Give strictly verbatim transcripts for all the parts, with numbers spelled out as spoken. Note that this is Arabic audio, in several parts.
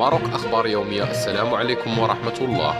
ماروك أخبار يومية. السلام عليكم ورحمة الله.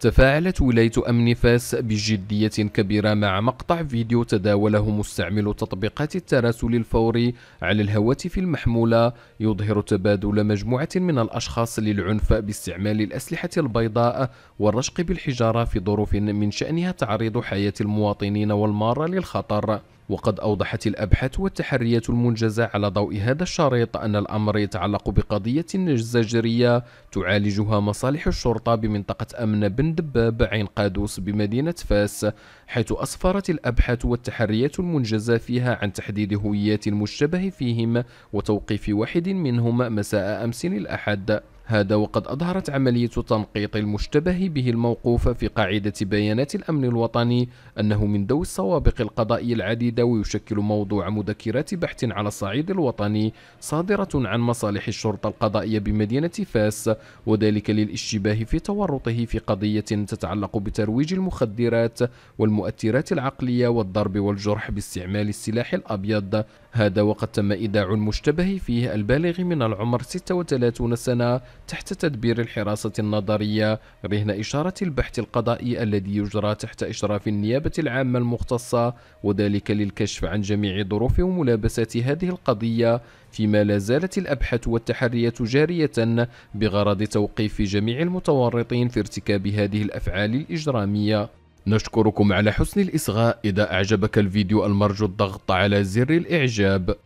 تفاعلت ولاية أمن فاس بجدية كبيرة مع مقطع فيديو تداوله مستعمل تطبيقات التراسل الفوري على الهواتف المحمولة يظهر تبادل مجموعة من الأشخاص للعنف باستعمال الأسلحة البيضاء والرشق بالحجارة في ظروف من شأنها تعريض حياة المواطنين والمارة للخطر. وقد أوضحت الأبحاث والتحريات المنجزة على ضوء هذا الشريط أن الأمر يتعلق بقضية زجرية تعالجها مصالح الشرطة بمنطقة أمن بن دباب عين قادوس بمدينة فاس، حيث أسفرت الأبحاث والتحريات المنجزة فيها عن تحديد هويات المشتبه فيهم وتوقيف واحد منهم مساء أمس الأحد. هذا وقد أظهرت عملية تنقيط المشتبه به الموقوف في قاعدة بيانات الأمن الوطني أنه من ذوي السوابق القضائية العديدة ويشكل موضوع مذكرات بحث على الصعيد الوطني صادرة عن مصالح الشرطة القضائية بمدينة فاس، وذلك للاشتباه في تورطه في قضية تتعلق بترويج المخدرات والمؤثرات العقلية والضرب والجرح باستعمال السلاح الأبيض. هذا وقد تم إيداع المشتبه فيه البالغ من العمر ستة وثلاثين سنة تحت تدبير الحراسة النظرية رهن إشارة البحث القضائي الذي يجرى تحت إشراف النيابة العامة المختصة، وذلك للكشف عن جميع ظروف وملابسات هذه القضية، فيما لا زالت الأبحاث والتحريات جارية بغرض توقيف جميع المتورطين في ارتكاب هذه الأفعال الإجرامية. نشكركم على حسن الإصغاء. إذا أعجبك الفيديو المرجو الضغط على زر الإعجاب.